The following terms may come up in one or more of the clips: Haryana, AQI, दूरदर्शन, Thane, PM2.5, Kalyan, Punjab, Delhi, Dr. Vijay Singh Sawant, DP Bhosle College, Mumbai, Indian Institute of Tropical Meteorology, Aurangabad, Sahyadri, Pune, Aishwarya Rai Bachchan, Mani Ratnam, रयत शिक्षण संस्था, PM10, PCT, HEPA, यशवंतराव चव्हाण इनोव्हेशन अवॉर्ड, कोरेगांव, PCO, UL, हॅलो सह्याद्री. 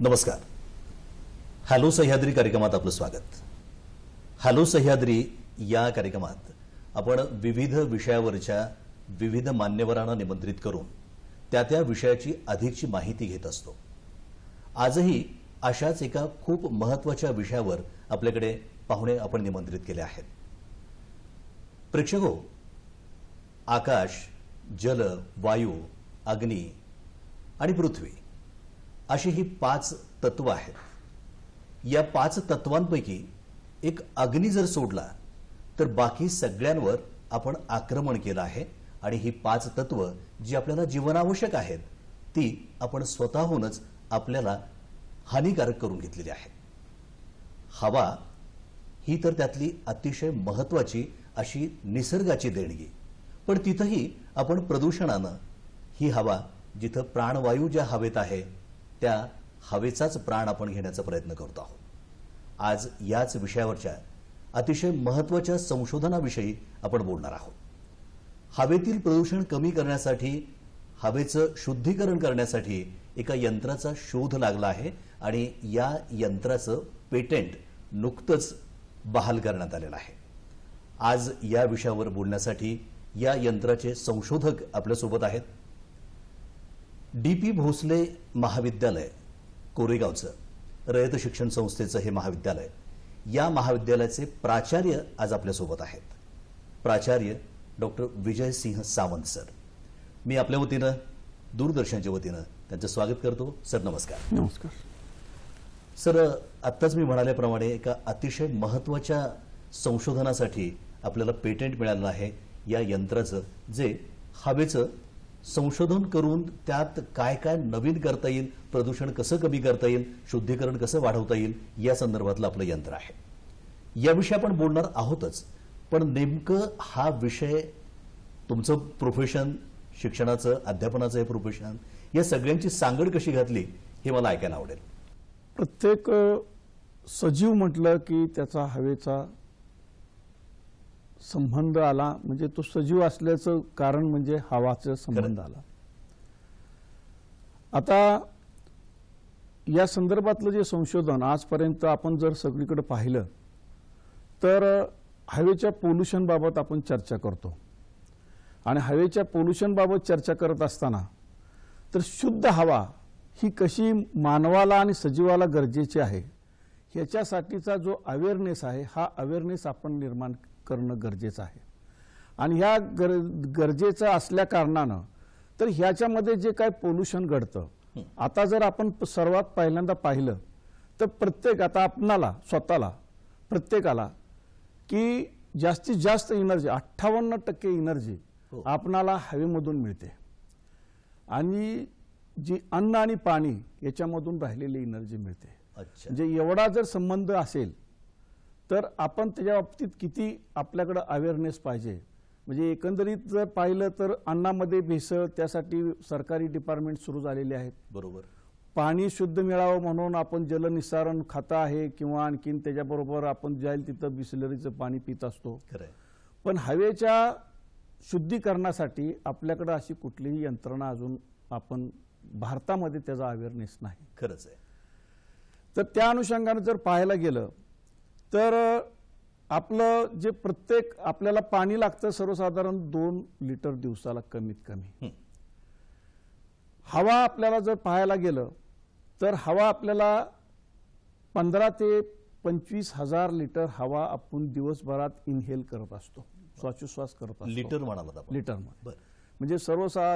नमस्कार. हॅलो सह्याद्री कार्यक्रमात आपलं स्वागत. हॅलो सह्याद्री या कार्यक्रमात आपण विविध विषयावरच्या विविध मान्यवरांना निमंत्रित करून त्या त्या विषयाची अधिकची माहिती घेत असतो. आजही अशाच एका खूप महत्त्वाच्या विषयावर आपल्याकडे पाहुणे आपण निमंत्रित केले आहेत. प्रेक्षको, आकाश, जल, वायू, अग्नी आणि पृथ्वी अशी ही पाच तत्व आहेत. या पाच तत्वांपैकी एक अग्नी जर सोडला तर बाकी सगळ्यांवर आपण आक्रमण केलं आहे आणि ही पाच तत्व जी आपल्याला जीवनावश्यक आहेत ती आपण स्वतःहूनच आपल्याला हानिकारक करून घेतलेली आहे. हवा ही तर त्यातली अतिशय महत्त्वाची अशी निसर्गाची देणगी, पण तिथेही आपण प्रदूषणानं ही हवा, जिथं प्राणवायू ज्या हवेत आहे त्या हवेचाच प्राण आपण घेण्याचा प्रयत्न करतो आहोत. आज याच विषयावरच्या अतिशय महत्त्वाच्या संशोधनाविषयी आपण बोलणार आहोत. हवेतील प्रदूषण कमी करण्यासाठी, हवेचं शुद्धीकरण करण्यासाठी एका यंत्राचा शोध लागला आहे आणि या यंत्राचं पेटंट नुकतंच बहाल करण्यात आलेलं आहे. आज या विषयावर बोलण्यासाठी या यंत्राचे संशोधक आपल्यासोबत आहेत. डीपी भोसले महाविद्यालय कोरेगावचं रयत शिक्षण संस्थेचं हे महाविद्यालय, या महाविद्यालयाचे प्राचार्य आज आपल्यासोबत आहेत, प्राचार्य डॉक्टर विजय सिंह सावंत सर. मी आपल्या वतीनं, दूरदर्शनच्या वतीनं त्यांचं स्वागत करतो. सर नमस्कार. नमस्कार सर. आत्ताच मी म्हणाल्याप्रमाणे एका अतिशय महत्त्वाच्या संशोधनासाठी आपल्याला पेटंट मिळालं आहे या यंत्राचं, जे हवेचं संशोधन करून त्यात काय काय नवीन करता येईल, प्रदूषण कसं कमी करता येईल, शुद्धीकरण कसं वाढवता येईल या संदर्भातलं आपलं यंत्र आहे. याविषयी आपण बोलणार आहोतच, पण नेमकं हा विषय, तुमचं प्रोफेशन, शिक्षणाचं, अध्यापनाचं हे प्रोफेशन, या सगळ्यांची सांगड कशी घातली हे मला ऐकायला आवडेल. प्रत्येक सजीव म्हटलं की त्याचा हवेचा संबंध आला, म्हणजे तो सजीव असल्याचं कारण म्हणजे हवाचा संबंध आला. आता या संदर्भातलं जे संशोधन आजपर्यंत आपण जर सगळीकडे पाहिलं तर हवेच्या पोल्युशन बाबत आपण चर्चा करतो आणि हवेच्या पोल्युशन बाबत चर्चा करत असताना तर शुद्ध हवा ही कशी मानवाला आणि सजीवाला गरजेची आहे ह्याच्यासाठीचा जो अवेअरनेस आहे हा अवेअरनेस आपण निर्माण करणं गरजेचं आहे. आणि ह्या गरजेचं असल्या कारणानं तर ह्याच्यामध्ये जे काय पोल्युशन घडतं, आता जर आपण सर्वात पहिल्यांदा पाहिलं तर प्रत्येक, आता आपणाला स्वतःला प्रत्येकाला की जास्तीत जास्त एनर्जी 58% एनर्जी आपणाला हवेमधून मिळते आणि जी अन्न आणि पाणी याच्यामधून राहिलेली एनर्जी मिळते. म्हणजे एवढा जर संबंध असेल तर आपण त्याच्या बाबतीत किती आपल्याकडं अवेअरनेस पाहिजे. म्हणजे एकंदरीत जर पाहिलं तर अन्नामध्ये भेसळ, त्यासाठी सरकारी डिपार्टमेंट सुरू झालेले आहेत, बरोबर. पाणी शुद्ध मिळावं म्हणून आपण जलनिस्सारण खातं आहे किंवा आणखीन त्याच्याबरोबर आपण जाईल तिथं बिसलरीचं पाणी पित असतो. पण हवेच्या शुद्धीकरणासाठी आपल्याकडं अशी कुठलीही यंत्रणा अजून आपण भारतामध्ये त्याचा अवेअरनेस नाही. खरंच आहे. तर त्या अनुषंगानं जर पाहायला गेलं तर आपलं जे प्रत्येक आपल्याला पाणी लागतं सर्वसाधारण 2 लिटर दिवसाला कमीत कमी. हवा आपल्याला जर पाहायला गेलं तर हवा आपल्याला 15 ते 25,000 लिटर हवा आपण दिवसभरात इनहेल करत असतो, श्वासोच्छ्वास करत असतो. लिटर म्हणाला आपण? लिटर म्हणजे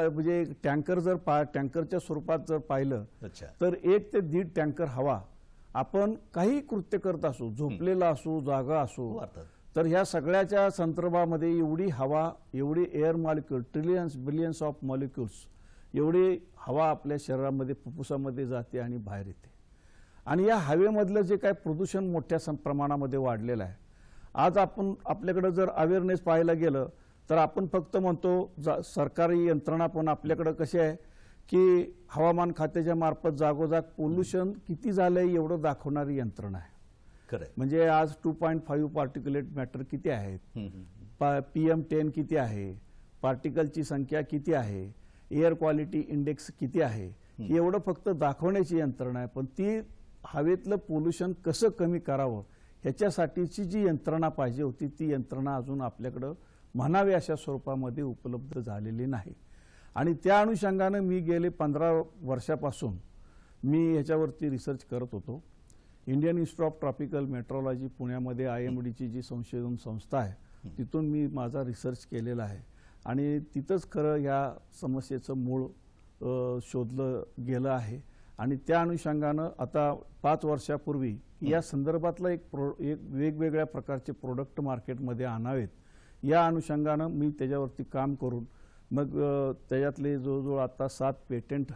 म्हणजे टँकर जर टँकरच्या स्वरूपात जर पाहिलं तर 1 ते 1.5 टँकर हवा आपण काही कृत्य करत असू, झोपलेला असू, जागा असू, तर ह्या सगळ्याच्या संदर्भामध्ये एवढी हवा, एवढी air molecule, trillions billions of molecules एवढी हवा आपल्या शरीरामध्ये फुफ्फुसामध्ये जाते आणि बाहेर येते. आणि या हवेमधलं जे काय प्रदूषण मोठ्या प्रमाणामध्ये वाढलेलं आहे. आज आपण आपल्याकडं जर अवेअरनेस पाहायला गेलं तर आपण फक्त म्हणतो सरकारी यंत्रणा, पण आपल्याकडं कशी आहे की हवामान खात्याच्या मार्फत जागोजाग पोल्युशन किती झालंय एवढं दाखवणारी यंत्रणा आहे. म्हणजे आज 2.5 पार्टिक्युलेट मॅटर किती आहेत, PM10 किती आहे, पार्टिकलची संख्या किती आहे, एअर क्वालिटी इंडेक्स किती आहे, एवढं फक्त दाखवण्याची यंत्रणा आहे, पण ती हवेतलं पोल्यूशन कसं कमी करावं याच्यासाठीची जी यंत्रणा पाहिजे होती ती यंत्रणा अजून आपल्याकडे म्हणावी अशा स्वरूपामध्ये उपलब्ध झालेली नाही। आणि त्या अनुषंगाने मी गेले 15 वर्षापासून मी याच्यावरती रिसर्च करत होतो। Indian Institute of Tropical Meteorology पुण्यामध्ये IMDची जी संशोधन संस्था आहे तिथून मी माझा रिसर्च केलेला आहे आणि तिथंच खरं या समस्येचं मूळ शोधलं गेलं आहे। आणि त्या अनुषंगाने आता 5 वर्षापूर्वी या संदर्भातला एक वेगवेगळ्या प्रकारचे प्रोडक्ट मार्केटमध्ये आणावेत या अनुषंगाने मी त्याच्यावरती काम करून मग त्याच्यातले जवळजवळ आता 7 पेटंट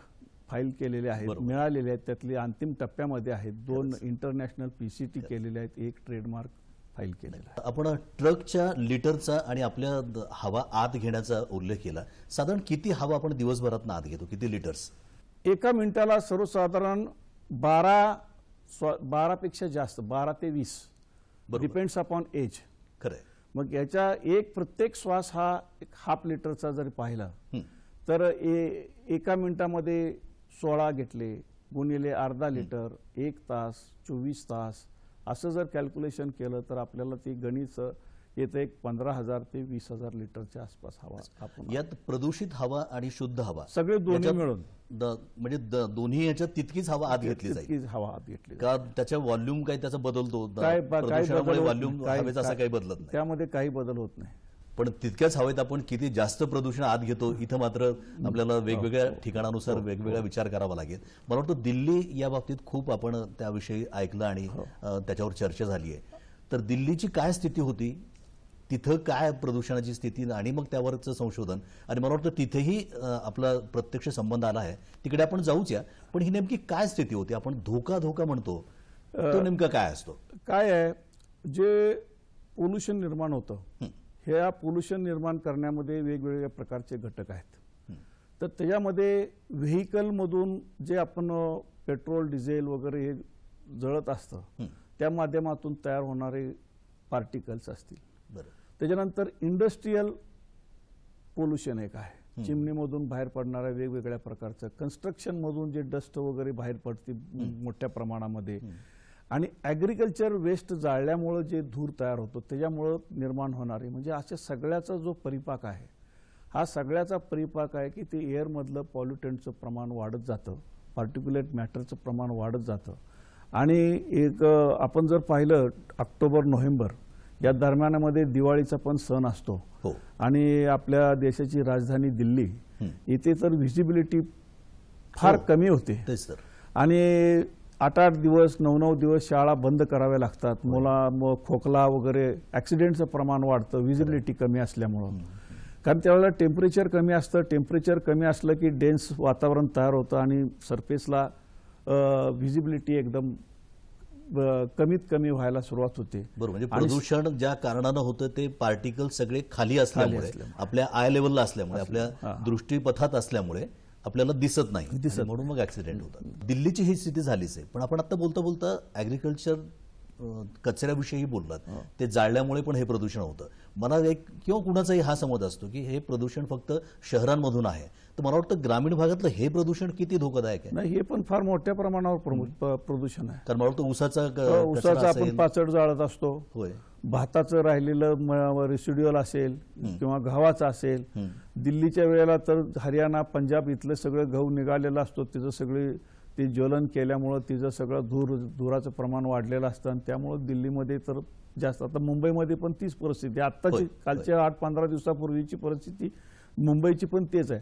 फाइल केलेले आहेत, मिळालेले आहेत, त्यातले अंतिम टप्प्यामध्ये आहेत। 2 इंटरनॅशनल PCT केलेले आहेत, 1 ट्रेडमार्क फाइल केलेला आहे। आपण ट्रकच्या लिटरचा आणि आपल्या हवा आत घेण्याचा उल्लेख केला, साधारण किती हवा आपण दिवसभरात आत घेतो, किती लिटर्स? एका मिनिटाला सर्वसाधारण 12 पेक्षा जास्त, 12 ते 20, डिपेंड्स अपॉन एज। खरं मग याचा एक प्रत्येक श्वास हा 1.5 लिटरचा जर पाहिला तर एका मिनिटामध्ये 16 घेतले गुणिले अर्धा लिटर, 1 तास, 24 तास असं जर कॅल्क्युलेशन केलं तर आपल्याला ती गणित येतं 15,000 ते 20,000 लिटरच्या आसपास हवा आपण। यात प्रदूषित हवा आणि शुद्ध हवा सगळे दोन्ही मिळून म्हणजे दोन्ही याच्यात तितकीच हवा आत घेतली जाईल, तितकीच हवा आत घेतली का? त्याचा व्हॉल्यूम काय त्याचा बदलतो प्रदूषणामुळे? व्हॉल्यूम हवेचा असा काही बदलत नाही, त्यामध्ये काही बदल होत नाही, पण तितक्याच हवेत आपण किती जास्त प्रदूषण आत घेतो इथं मात्र आपल्याला वेगवेगळ्या ठिकाणानुसार वेगवेगळा विचार करावा लागेल। मला वाटतं दिल्ली या बाबतीत खूप आपण त्याविषयी ऐकलं आणि त्याच्यावर चर्चा झाली आहे, तर दिल्लीची काय स्थिती होती, तिथं काय प्रदूषणाची स्थिती आणि मग त्यावरचं संशोधन, आणि मला वाटतं तिथेही आपला प्रत्यक्ष संबंध आला आहे, तिकडे आपण जाऊच या। पण ही नेमकी काय स्थिती होती, आपण धोका म्हणतो तो नेमका काय असतो, काय आहे? जे पोल्युशन निर्माण होतं हे पोल्युशन निर्माण करण्यामध्ये वेगवेगळ्या प्रकारचे घटक आहेत, तर त्याच्यामध्ये व्हेकलमधून जे आपण पेट्रोल डिझेल वगैरे हे जळत असतं त्या माध्यमातून तयार होणारे पार्टिकल्स असतील, त्याच्यानंतर इंडस्ट्रियल पोल्युशन एक आहे, चिमणीमधून बाहेर पडणाऱ्या वेगवेगळ्या प्रकारचं, कन्स्ट्रक्शनमधून जे डस्ट वगैरे बाहेर पडते मोठ्या प्रमाणामध्ये, आणि ॲग्रिकल्चर वेस्ट जाळल्यामुळे जे धूर तयार होतो त्याच्यामुळे निर्माण होणारी, म्हणजे अशा सगळ्याचा जो परिपाक आहे हा सगळ्याचा परिपाक आहे की ते एअरमधलं पॉल्युटंटचं प्रमाण वाढत जातं, पार्टिक्युलेट मॅटरचं प्रमाण वाढत जातं। आणि एक आपण जर पाहिलं ऑक्टोबर-नोव्हेंबर या दरम्यानामध्ये दिवाळीचा पण सण असतो आणि आपल्या देशाची राजधानी दिल्ली इथे तर व्हिजिबिलिटी फार कमी होते आणि 8-8 दिवस 9-9 दिवस शाळा बंद कराव्या लागतात, मुला खोकला वगैरे ॲक्सिडेंटचं प्रमाण वाढतं विजिबिलिटी कमी असल्यामुळं, कारण त्यावेळेला टेम्परेचर कमी असतं, टेम्परेचर कमी असलं की डेन्स वातावरण तयार होतं आणि सरफेसला व्हिजिबिलिटी एकदम कमीत कमी व्हायला सुरुवात होते। बरोबर, प्रदूषण ज्या कारणानं होतं ते पार्टिकल सगळे खाली असल्यामुळे, आपल्या आय लेवलला असल्यामुळे, आपल्या दृष्टीपथात असल्यामुळे आपल्याला दिसत नाही, म्हणून मग ॲक्सिडेंट होतात। दिल्लीची ही स्थिती झालीच आहे, पण आपण आता बोलता बोलता ॲग्रिकल्चर कचऱ्याविषयी बोललात, ते जाळल्यामुळे पण हे प्रदूषण होतं। मला एक किंवा कुणाचाही हा समज असतो की हे प्रदूषण फक्त शहरांमधून आहे, तर मला वाटतं ग्रामीण भागातलं हे प्रदूषण किती धोकादायक आहे? नाही, हे पण फार मोठ्या प्रमाणावर प्रदूषण आहे, कारण मला वाटतं ऊसाचा आपण पाचट जाळत असतो, भाताचं राहिलेलं रेसिड्युअल असेल किंवा गव्हाचं असेल, दिल्लीच्या वेळेला तर हरियाणा पंजाब इथलं सगळं गहू निघालेलं असतो, तिचं सगळे ते ज्वलन केल्यामुळं तिचं सगळं धुराचं प्रमाण वाढलेलं असतं आणि त्यामुळं दिल्लीमध्ये तर जास्त, आता मुंबईमध्ये पण तीच परिस्थिती, आत्ताची कालच्या 8-15 दिवसापूर्वीची परिस्थिती मुंबईची पण तेच आहे।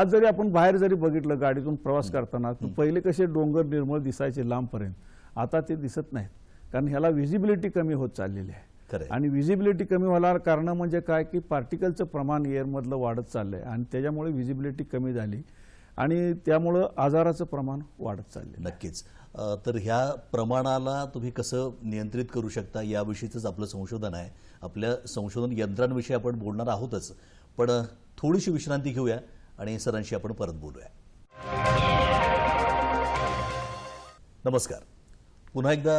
आज जरी आपण बाहेर जरी बघितलं गाडीतून प्रवास करताना, पहिले कसे डोंगर निर्मळ दिसायचे लांबपर्यंत, आता ते दिसत नाहीत, कारण ह्याला व्हिजिबिलिटी कमी होत चाललेली आहे। आणि व्हिजिबिलिटी कमी होणार कारण म्हणजे काय की पार्टिकलचं प्रमाण एअरमधलं वाढत चाललंय आणि त्याच्यामुळे व्हिजिबिलिटी कमी झाली आणि त्यामुळं आजाराचं प्रमाण वाढत चाललंय। नक्कीच, तर ह्या प्रमाणाला तुम्ही कसं नियंत्रित करू शकता याविषयीचंच आपलं संशोधन आहे, आपल्या संशोधन यंत्रांविषयी आपण बोलणार आहोतच, पण थोडीशी विश्रांती घेऊया आणि सरांशी आपण परत बोलूया। नमस्कार, पुन्हा एकदा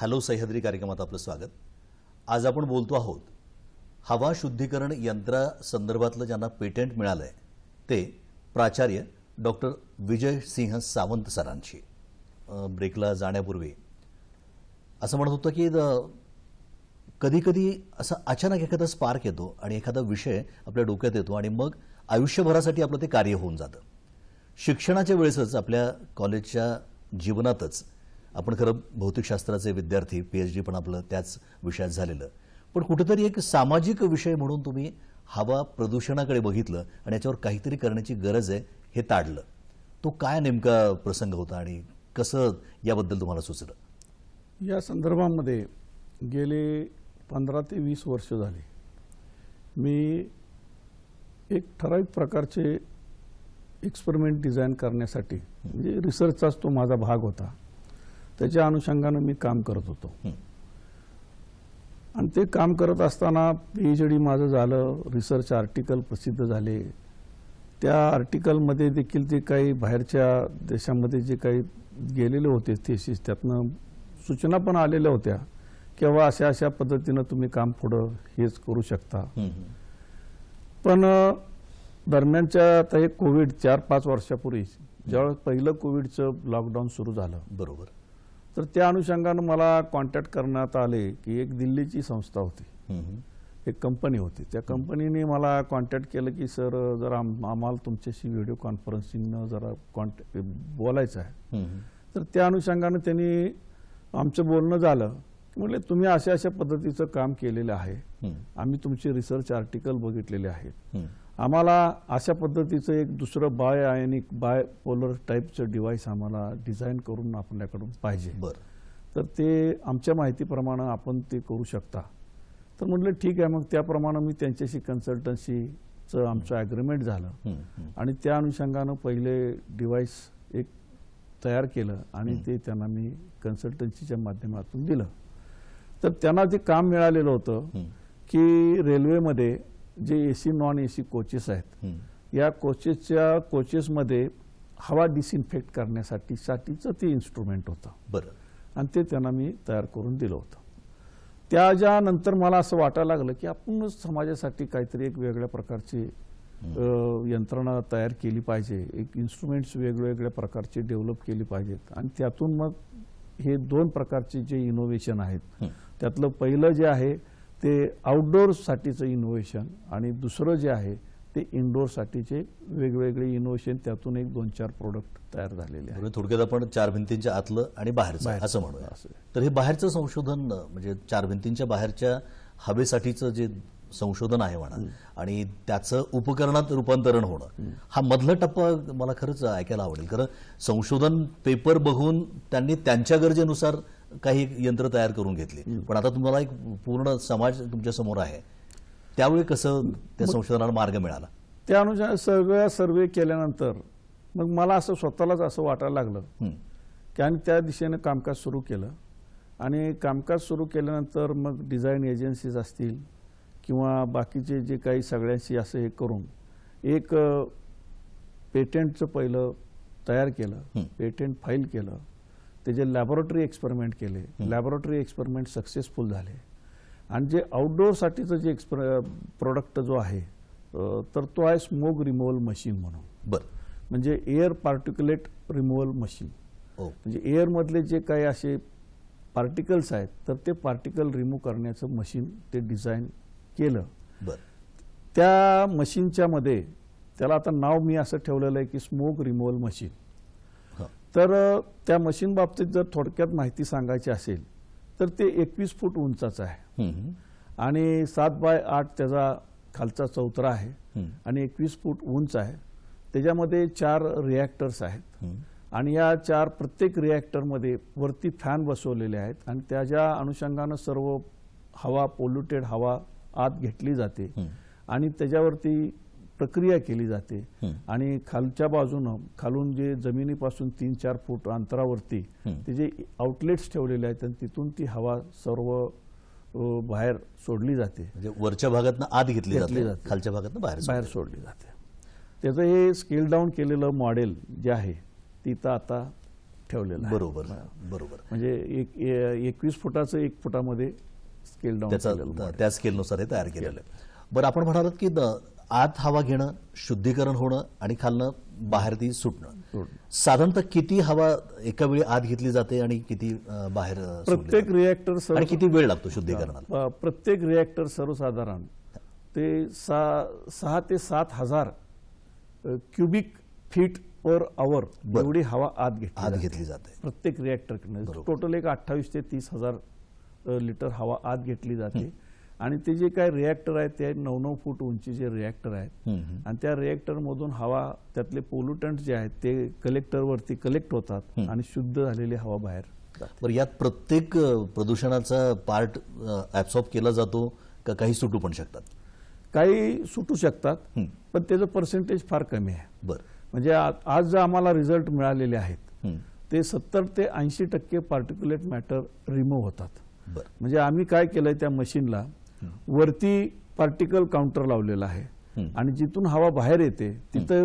हॅलो सह्याद्री कार्यक्रमात आपलं स्वागत। आज आपण बोलतो आहोत हवा शुद्धीकरण यंत्रासंदर्भातलं ज्यांना पेटंट मिळालं आहे ते प्राचार्य डॉक्टर विजय सिंह सावंत सरांशी ब्रेकला जाण्यापूर्वी असं म्हणत होतं की कधी कधी असं अचानक एखादा स्पार्क येतो आणि एखादा विषय आपल्या डोक्यात येतो आणि मग आयुष्यभरासाठी आपलं ते कार्य होऊन जातं। शिक्षणाच्या वेळेसच आपल्या कॉलेजच्या जीवनातच आपण खरं भौतिकशास्त्राचे विद्यार्थी पीएचडी पण आपलं त्याच विषयात झालेलं, पण कुठेतरी एक सामाजिक विषय म्हणून तुम्ही हवा प्रदूषणाकडे बघितलं आणि याच्यावर काहीतरी करण्याची गरज आहे हे ताडलं। तो काय नेमका प्रसंग होता आणि कसं याबद्दल तुम्हाला सुचलं? या संदर्भामध्ये गेले 15 ते 20 वर्ष झाले मी एक ठराविक प्रकारचे एक्सपेरिमेंट डिझाईन करण्यासाठी म्हणजे रिसर्चचाच तो माझा भाग होता, त्याच्या अनुषंगाने मी काम करत होतो आणि ते काम करत असताना पीएचडी माझं झालं, रिसर्च आर्टिकल प्रसिद्ध झाले। त्या आर्टिकलमध्ये देखील ते काही बाहेरच्या देशामध्ये जे काही गेलेले होते थेसिस त्यातनं सूचना पण आलेल्या होत्या किंवा अशा अशा पद्धतीनं तुम्ही काम पुढं हेच करू शकता। पण दरम्यानच्या आता हे कोविड 4-5 वर्षापूर्वी जेव्हा पहिलं कोविडचं लॉकडाऊन सुरू झालं बरोबर, तर त्या अनुषंगानं मला कॉन्टॅक्ट करण्यात आले की एक दिल्लीची संस्था होती, एक कंपनी होती, त्या कंपनीने मला कॉन्टॅक्ट केलं की सर जरा आम्हाला तुमच्याशी व्हिडिओ कॉन्फरन्सिंगनं जरा बोलायचं आहे। तर त्या अनुषंगानं त्यांनी आमचं बोलणं झालं, म्हटलं तुम्ही अशा अशा पद्धतीचं काम केलेलं आहे, आम्ही तुमचे रिसर्च आर्टिकल बघितलेले आहेत, आम्हाला अशा पद्धतीचं एक दुसरं बाय आयनिक बाय पोलर टाईपचं डिव्हाइस आम्हाला डिझाईन करून आपल्याकडून पाहिजे, तर ते आमच्या माहितीप्रमाणे आपण ते करू शकता। तर म्हटलं ठीक आहे, मग त्याप्रमाणे मी त्यांच्याशी कन्सल्टन्सीचं आमचं ॲग्रीमेंट झालं आणि त्या अनुषंगानं पहिले डिव्हाइस एक तयार केलं आणि ते त्यांना मी कन्सल्टन्सीच्या माध्यमातून दिलं। तर त्यांना जे काम मिळालेलं होतं की रेल्वेमध्ये जे AC नॉन AC कोचेस आहेत या कोचेसच्या कोचेसमध्ये हवा डिसइन्फेक्ट करण्यासाठी साठीचं ते इन्स्ट्रुमेंट होतं बरं, आणि ते त्यांना मी तयार करून दिलं होतं। त्याच्यानंतर मला असं वाटायला लागलं की आपण समाजासाठी काहीतरी एक वेगळ्या प्रकारची यंत्रणा तयार केली पाहिजे, एक इन्स्ट्रुमेंट्स वेगवेगळ्या प्रकारचे डेव्हलप केली पाहिजेत आणि त्यातून मग हे दोन प्रकारचे जे इनोव्हेशन आहेत त्यातलं पहिलं जे आहे ते आउटडोअर्ससाठीचं इनोव्हेशन आणि दुसरं जे आहे ते इनडोअर्ससाठीचे वेगवेगळे इनोव्हेशन, त्यातून एक 2-4 प्रोडक्ट तयार झालेले आहेत। थोडक्यात आपण 4 भिंतींच्या आतलं आणि बाहेरचं असं म्हणूया। तर हे बाहेरचं संशोधन म्हणजे 4 भिंतींच्या बाहेरच्या हवेसाठीचं जे संशोधन आहे म्हणा आणि त्याचं उपकरणात रूपांतरण होणं हा मधला टप्पा मला खरंच ऐकायला आवडेल। खरं संशोधन पेपर बघून त्यांनी त्यांच्या गरजेनुसार काही यंत्र तयार करून घेतली, पण आता तुम्हाला एक पूर्ण समाज तुमच्या समोर आहे, त्यावेळी कसं त्या संशोधनाला मार्ग मिळाला? त्या अनुसार सर्वे केल्यानंतर मग मला असं स्वतःलाच असं वाटायला लागलं की आणि त्या दिशेनं कामकाज सुरू केलं आणि कामकाज सुरू केल्यानंतर मग डिझाईन एजन्सीज असतील किंवा बाकीचे जे काही सगळ्यांशी असं हे करून एक पेटंटचं पहिलं तयार केलं, पेटंट फाईल केलं, त्याचे लॅबोरेटरी एक्सपेरिमेंट केले, लॅबोरेटरी एक्सपेरिमेंट सक्सेसफुल झाले आणि जे आउटडोअरसाठीचं जे प्रोडक्ट जो आहे तर तो आहे स्मोक रिमूव्हल मशीन म्हणून बरं, म्हणजे एअर पार्टिक्युलेट रिमूव्हल मशीन, म्हणजे एअरमधले जे काही असे पार्टिकल्स आहेत तर ते पार्टिकल रिमूव्ह करण्याचं मशीन ते डिझाईन केलं बरं। त्या मशीनच्या मध्ये त्याला आता नाव मी असं ठेवलेलं आहे की स्मोक रिमूव्हल मशीन। तर त्या मशीन बाबतीत जर थोडक्यात माहिती सांगायची असेल तर ते 21 फूट उंचाचं आहे आणि 7x8 त्याचा खालचा चौतरा आहे आणि 21 फूट उंच आहे। त्याच्यामध्ये 4 रिॲक्टर्स आहेत आणि या 4 प्रत्येक रिॲक्टरमध्ये वरती फॅन बसवलेले आहेत आणि त्याच्या अनुषंगानं सर्व हवा पोल्युटेड हवा आत घेतली जाते आणि त्याच्यावरती प्रक्रिया केली जाते आणि खालच्या बाजूनं खालून जे जमिनीपासून 3-4 फूट अंतरावरती ते जे आउटलेट्स ठेवलेले आहेत तिथून ती हवा सर्व बाहेर सोडली जाते, वरच्या भागातनं आत घेतली जाते, खालच्या भागातनं बाहेर सोडली जाते। त्याचं हे स्केल डाऊन केलेलं मॉडेल जे आहे तिथं आता ठेवलेलं बरोबर बरोबर, म्हणजे 21 फुटाचं 1 फुटामध्ये स्केल डाऊन, त्या स्केलनुसार हे तयार केलेलं आहे बरं। आपण म्हणालात की आत हवा घेणं, शुद्धीकरण होणं आणि खालनं बाहेर ती सुटणं साधारणतः किती हवा एका वेळी आत घेतली जाते आणि किती बाहेर? प्रत्येक रिएक्टर सर्व किती वेळ लागतो शुद्धीकरणाला? प्रत्येक रिएक्टर सर्वसाधारण ते 6 ते 7,000 क्यूबिक फीट पर आवर एवढी हवा आत घेतली जाते प्रत्येक रिएक्टरकडे। टोटल एक 28 ते 30,000 लिटर हवा आत घेतली जाते। आणि ते जे काय रिएक्टर आहेत ते 9-9 फूट उंचीचे रिएक्टर आहेत आणि त्या रिएक्टर मधून हवा त्यातले पोल्युटंट जे आहेत ते कलेक्टर वरती कलेक्ट होतात आणि शुद्ध झालेली हवा बाहेर। बरं, यात प्रत्येक प्रदूषणाचा पार्ट ॲब्सॉर्ब केला जातो का काही सुटू पण शकतात? काही सुटू शकतात पण त्याचं पर्सेंटेज फार कमी आहे। बरं, म्हणजे आज जे आम्हाला रिझल्ट मिळालेले आहेत ते 70 ते 80% पार्टिक्युलेट मॅटर रिमूव्ह होतात। म्हणजे आम्ही काय केलंय त्या मशीनला वरती पार्टिकल काउंटर लावलेला आहे आणि जिथून हवा बाहेर येते तिथे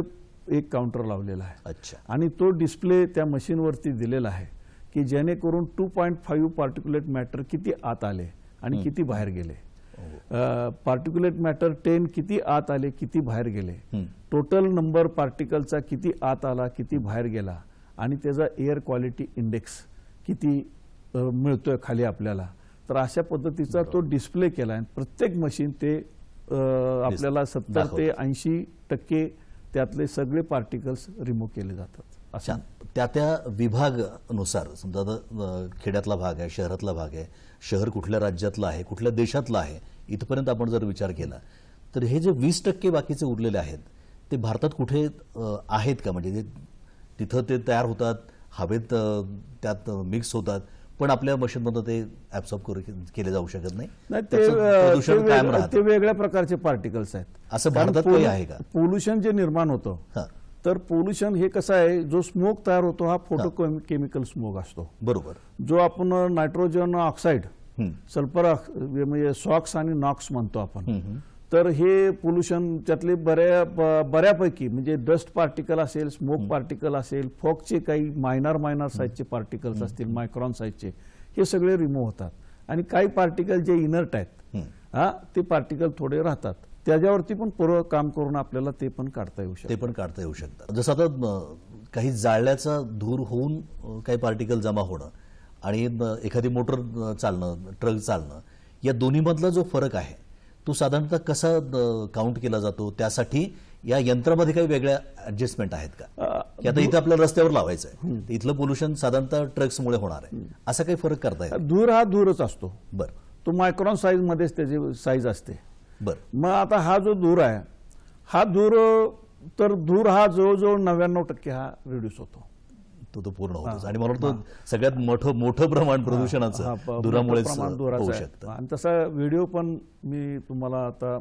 एक काउंटर लावलेला आहे आणि तो डिस्प्ले त्या मशीन वरती दिलेला आहे की जेणेकरून 2.5 पार्टिक्युलेट मॅटर किती आत आले आणि किती बाहेर गेले, पार्टिक्युलेट मॅटर 10 किती आत आले किती बाहेर गेले, टोटल नंबर पार्टिकलचा किती आत आला किती बाहेर गेला आणि त्याचा एअर क्वालिटी इंडेक्स किती मिळतोय खाली आपल्याला। तर अशा पद्धतीचा तो डिस्प्ले केला आणि प्रत्येक मशीन ते आपल्याला 70 ते 80% त्यातले सगळे पार्टिकल्स रिमूव्ह केले जातात। अच्छा, त्या विभागानुसार समजा खेड्यातला भाग आहे, शहरातला भाग आहे, शहर कुठल्या राज्यातला आहे, कुठल्या देशातला आहे, इथपर्यंत आपण जर विचार केला तर हे जे 20% बाकीचे उरलेले आहेत ते भारतात कुठे आहेत का? म्हणजे तिथं ते तयार होतात, हवेत त्यात मिक्स होतात पण आपल्या मशीनमध्ये ते ॲब्सॉर्ब केले जाऊ शकत नाही, प्रदूषण कायम राहतं। ते वेगळ्या प्रकारचे पार्टिकल्स आहेत असं भारतात काही आहे का? पोल्युशन जे निर्माण होतं तर पोल्युशन हे कसं आहे, जो स्मोक तयार होतो हा फोटोकेमिकल स्मोक असतो, बरोबर, जो आपण नायट्रोजन ऑक्साईड सल्फर म्हणजे सॉक्स आणि नॉक्स म्हणतो आपण, तर हे पोल्युशन त्यातले बऱ्यापैकी म्हणजे डस्ट पार्टिकल असेल, स्मोक पार्टिकल असेल, फॉगचे काही मायनर साईजचे पार्टिकल्स असतील, मायक्रॉन साईजचे, हे सगळे रिमूव्ह होतात आणि काही पार्टिकल जे इनर्ट आहेत ते पार्टिकल थोडे राहतात त्याच्यावरती पण पूर्व काम करून आपल्याला ते पण काढता येऊ शकतं, जसं आता काही जाळल्याचा धूर होऊन काही पार्टिकल जमा होणं आणि एखादी मोटर चालणं, ट्रक चालणं, या दोन्हीमधला जो फरक आहे तो साधारणतः कसा काउंट केला जातो? त्यासाठी या यंत्रामध्ये काही वेगळ्या ऍडजस्टमेंट आहेत का? आता इथं आपल्याला रस्त्यावर लावायचं आहे, इथलं पोल्युशन साधारणतः ट्रक्समुळे होणार आहे, असा काही फरक करता येईल? धूर हा धूरच असतो, बरं, तो मायक्रॉन साईज मध्येच त्याची साईज असते, बरं। मग आता हा जो धूर आहे हा धूर, तर धूर हा जवळजवळ 99% हा रिड्यूस होतो, तो पूर्ण होतो आणि मला वाटतं सगळ्यात मोठं प्रमाण प्रदूषणाचं धुरामुळे होऊ शकतं। आणि तसा व्हिडिओ पण मी तुम्हाला आता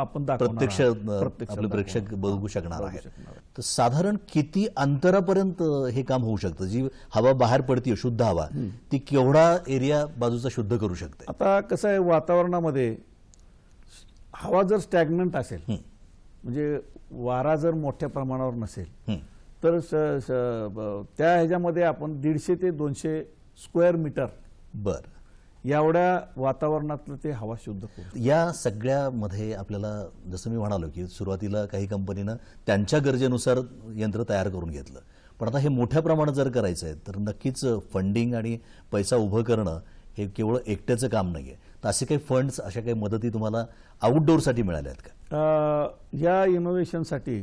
आपण प्रत्यक्ष आपले प्रेक्षक बघू शकणार आहेत। तर साधारण किती अंतरापर्यंत हे काम होऊ शकतं? जी हवा बाहेर पडते शुद्ध हवा ती केवढा एरिया बाजूचा शुद्ध करू शकते? आता कसं आहे, वातावरणामध्ये हवा जर स्टॅग्नंट असेल म्हणजे वारा जर मोठ्या प्रमाणावर नसेल तर त्या ह्याच्यामध्ये आपण 150 ते 200 स्क्वेअर मीटर एवढ्या वातावरणातलं ते हवा शुद्ध होतं। या सगळ्यामध्ये आपल्याला जसं मी म्हणालो की सुरुवातीला काही कंपनीनं त्यांच्या गरजेनुसार यंत्र तयार करून घेतलं, पण आता हे मोठ्या प्रमाणात जर करायचं आहे तर नक्कीच फंडिंग आणि पैसा उभं करणं हे केवळ एकट्याचं काम नाही आहे। तर असे काही फंड्स, अशा काही मदती तुम्हाला आउटडोअरसाठी मिळाल्या आहेत का? या इनोव्हेशनसाठी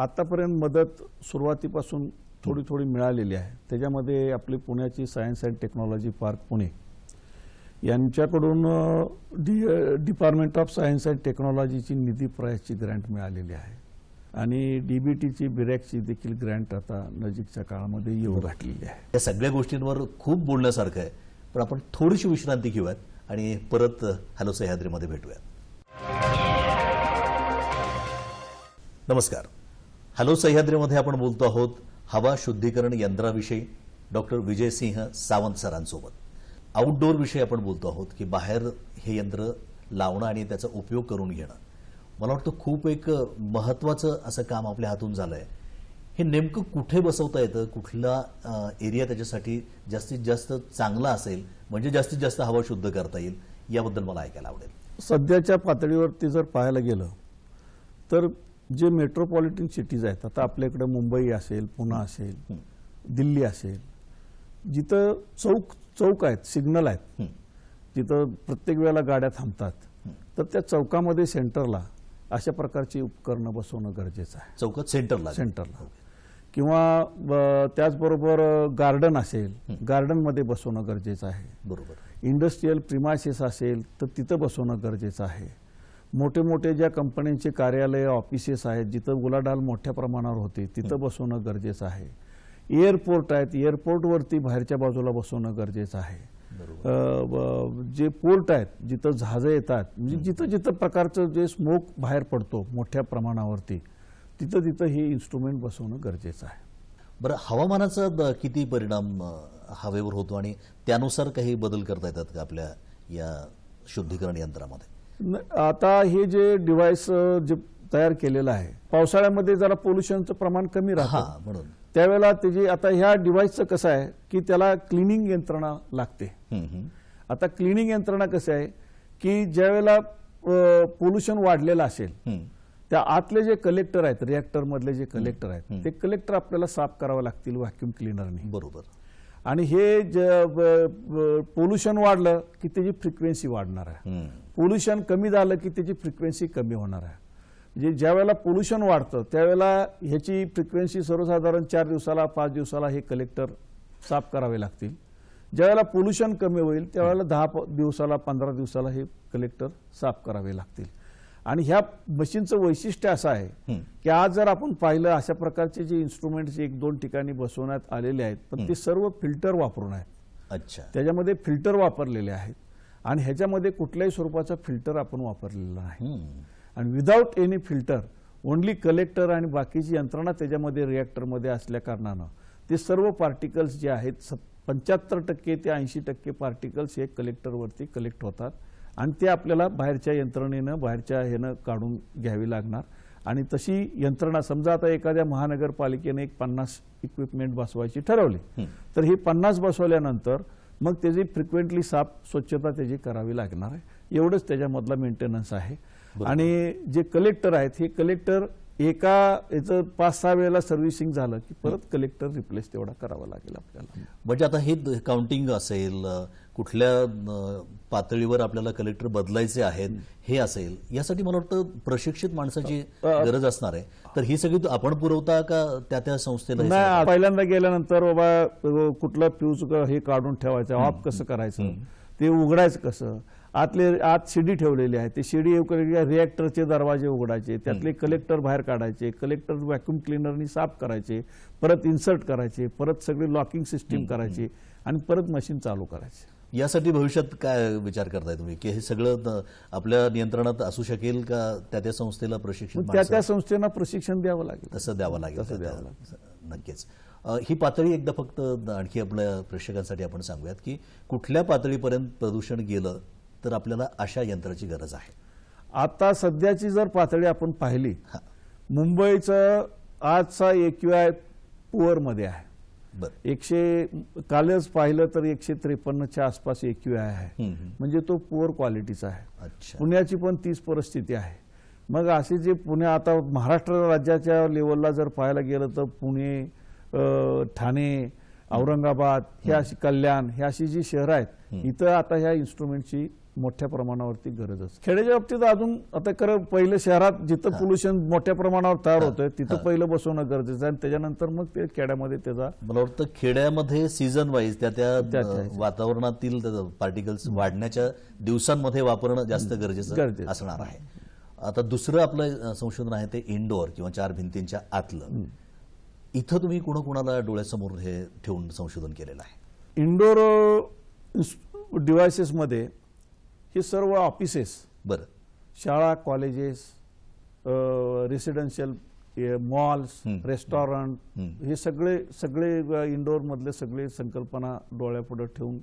आतापर्यंत मदत सुरुवातीपासून थोडी थोडी मिळालेली आहे। त्याच्यामध्ये आपली पुण्याची science and technology park Pune यांच्याकडून डिपार्टमेंट ऑफ सायन्स अँड टेक्नॉलॉजीची निधी प्रायसची ग्रँट मिळालेली आहे आणि डीबीटीची बिरॅकची देखील ग्रँट आता नजीकच्या काळामध्ये येऊ घातलेली आहे। या सगळ्या गोष्टींवर खूप बोलण्यासारखं आहे पण आपण थोडीशी विश्रांती घेऊयात आणि परत हॅलो सह्याद्रीमध्ये भेटूयात। नमस्कार, हॅलो सह्याद्रीमध्ये आपण बोलतो आहोत हवा शुद्धीकरण यंत्राविषयी डॉक्टर विजय सिंह सावंत सरांसोबत। आउटडोअर विषयी आपण बोलतो आहोत की बाहेर हे यंत्र लावणं आणि त्याचा उपयोग करून घेणं, मला वाटतं खूप एक महत्त्वाचं असं काम आपल्या हातून झालं आहे। हे नेमकं कुठे बसवता येतं, कुठला एरिया त्याच्यासाठी जास्तीत जास्त चांगला असेल म्हणजे जास्तीत जास्त हवा शुद्ध करता येईल, याबद्दल मला ऐकायला आवडेल। सध्याच्या पातळीवरती जर पाहायला गेलं तर जे मेट्रोपॉलिटन सिटीज आहेत, आता आपल्याकडे मुंबई असेल, पुणे असेल, दिल्ली असेल, जिथं चौक आहेत, सिग्नल आहेत, तिथं प्रत्येक वेळेला गाड्या थांबतात, तर त्या चौकामध्ये सेंटरला अशा प्रकारची उपकरणं बसवणं गरजेचं आहे. चौकात सेंटरला किंवा त्याचबरोबर गार्डन असेल, गार्डनमध्ये बसवणं गरजेचं आहे. बरोबर. इंडस्ट्रियल प्रिमायसेस असेल तर तिथं बसवणं गरजेचं आहे. मोठे मोठे ज्या कंपन्यांचे कार्यालय ऑफिसेस आहेत जिथं गुलाढाल मोठ्या प्रमाणावर होते तिथं बसवणं गरजेचं आहे. एअरपोर्ट आहेत, एअरपोर्टवरती बाहेरच्या बाजूला बसवणं गरजेचं आहे. जे पोर्ट आहेत जिथं जहाजं येतात, म्हणजे जिथं जिथं प्रकारचं जे स्मोक बाहेर पडतो मोठ्या प्रमाणावरती, तिथं तिथं हे इन्स्ट्रुमेंट बसवणं गरजेचं आहे. बरं, हवामानाचा किती परिणाम हवेवर होतो आणि त्यानुसार काही बदल करता येतात का आपल्या या शुद्धीकरण यंत्रामध्ये? आता हे जे डिव्हाइस जे तयार केलेलं आहे, पावसाळ्यामध्ये जरा पोल्युशनचं प्रमाण कमी राहतं म्हणून त्यावेळेला त्याची, आता ह्या डिव्हाइसचं कसं आहे की त्याला क्लिनिंग यंत्रणा लागते. आता क्लिनिंग यंत्रणा कसं आहे की ज्यावेळेला पोल्युशन वाढलेलं असेल त्या आतले जे कलेक्टर आहेत, रिएक्टरमधले जे कलेक्टर आहेत, ते कलेक्टर आपल्याला साफ करावं लागतील व्हॅक्युम क्लिनरने. बरोबर. आणि हे पोल्युशन वाढलं की त्याची फ्रिक्वेन्सी वाढणार आहे, पोल्युशन कमी झालं की त्याची फ्रिक्वेन्सी कमी होणार आहे. म्हणजे ज्यावेळेला पोल्युशन वाढतं त्यावेळेला ह्याची फ्रिक्वेन्सी सर्वसाधारण 4 दिवसाला 5 दिवसाला हे कलेक्टर साफ करावे लागतील. ज्यावेळेला पोल्युशन कमी होईल त्यावेळेला 10 दिवसाला 15 दिवसाला हे कलेक्टर साफ करावे लागतील. आणि ह्या मशीनचं वैशिष्ट्य असं आहे की आज जर आपण पाहिलं अशा प्रकारचे जे इन्स्ट्रुमेंट्स 1-2 ठिकाणी बसवण्यात आलेले आहेत, पण ते सर्व फिल्टर वापरून आहेत. अच्छा. त्याच्यामध्ये फिल्टर वापरलेले आहेत आणि ह्याच्यामध्ये कुठल्याही स्वरूपाचा फिल्टर आपण वापरलेला नाही. आणि without any filter only collector आणि बाकीची यंत्रणा त्याच्यामध्ये रिएक्टरमध्ये असल्या कारणानं ते सर्व पार्टिकल्स जे आहेत 75% ते 80% पार्टिकल्स हे कलेक्टरवरती कलेक्ट होतात आणि ते आपल्याला बाहेरच्या यंत्रणेनं बाहेरच्या काढून घ्यावी लागणार. आणि तशी यंत्रणा समजा आता एखाद्या महानगरपालिकेने 50 इक्विपमेंट बसवायची ठरवली तर हे 50 बसवल्यानंतर मग त्याची फ्रिक्वेंटली साफ स्वच्छता त्याची करावी लागणार आहे. एवढंच त्याच्यामधला मेंटेनन्स आहे. आणि जे कलेक्टर आहेत हे कलेक्टर एका याचं 5-6 वेळेला सर्व्हिसिंग झालं की परत कलेक्टर रिप्लेस तेवढा करावा लागेल आपल्याला. म्हणजे आता हे काउंटिंग असेल, कुठल्या पातळीवर आपल्याला कलेक्टर बदलायचे आहेत हे असेल, यासाठी मला वाटतं प्रशिक्षित माणसाची गरज असणार आहे. तर ही सगळी आपण पुरवता का त्या संस्थेला? पहिल्यांदा गेल्यानंतर बाबा कुठला फ्यूज हे काढून ठेवायचं, ऑफ कसं करायचं, ते उघडायचं कसं, आत शिडी ठेवलेली आहे ते शिडी रिएक्टरचे दरवाजे उघडायचे, त्यातले कलेक्टर बाहेर काढायचे, कलेक्टर व्हॅक्युम क्लिनरनी साफ करायचे, परत इन्सर्ट करायचे, परत सगळी लॉकिंग सिस्टीम करायची आणि परत मशीन चालू करायचे. यासाठी भविष्यात काय विचार करताय तुम्ही की हे सगळं आपल्या नियंत्रणात असू शकेल का? त्या संस्थेला प्रशिक्षण, त्या संस्थेला प्रशिक्षण द्यावं लागेल, तसं द्यावं लागेल नक्कीच. ही पातळी एकदा फक्त आणखी आपल्या प्रेक्षकांसाठी आपण सांगूयात की कुठल्या पातळीपर्यंत प्रदूषण गेलं तर आपल्याला अशा यंत्राची गरज आहे. आता सध्याची जर पातळी आपण पाहिली, मुंबईचं आजचा AQI पुअरमध्ये आहे. बरं. 100 कालच पाहिलं तर 153च्या आसपास AQI आहे, म्हणजे तो पुअर क्वालिटीचा आहे. पुण्याची पण तीच परिस्थिती आहे. मग असे जे पुणे आता महाराष्ट्र राज्याच्या लेवलला जर पाहायला गेलं तर पुणे, ठाणे, औरंगाबाद, हे अशी कल्याण, हे अशी जी शहरं आहेत इथं आता ह्या इन्स्ट्रुमेंटची मोठ्या प्रमाणावरती गरज असते. खेड्याच्या बाबतीत अजून आता खरं पहिलं शहरात जिथं पोल्युशन मोठ्या प्रमाणावर तयार होतंय तिथं पहिलं बसवणं गरजेचं आहे. त्याच्यानंतर मग ते खेड्यामध्ये त्याचा, मला वाटतं खेड्यामध्ये सीझन वाईज त्या वातावरणातील पार्टिकल्स वाढण्याच्या दिवसांमध्ये वापरणं जास्त गरजेचं असणार आहे. आता दुसरं आपलं संशोधन आहे ते इनडोअर किंवा 4 भिंतींच्या आतलं. इथं तुम्ही कोणाकोणाला डोळ्यासमोर हे ठेवून संशोधन केलेलं आहे? इनडोअर डिव्हायसेसमध्ये हे सर्व ऑफिसेस, बरं, शाळा, कॉलेजेस, रेसिडेन्शियल, मॉल्स, रेस्टॉरंट, हे सगळे इनडोअरमधले सगळे संकल्पना डोळ्यापुढे ठेवून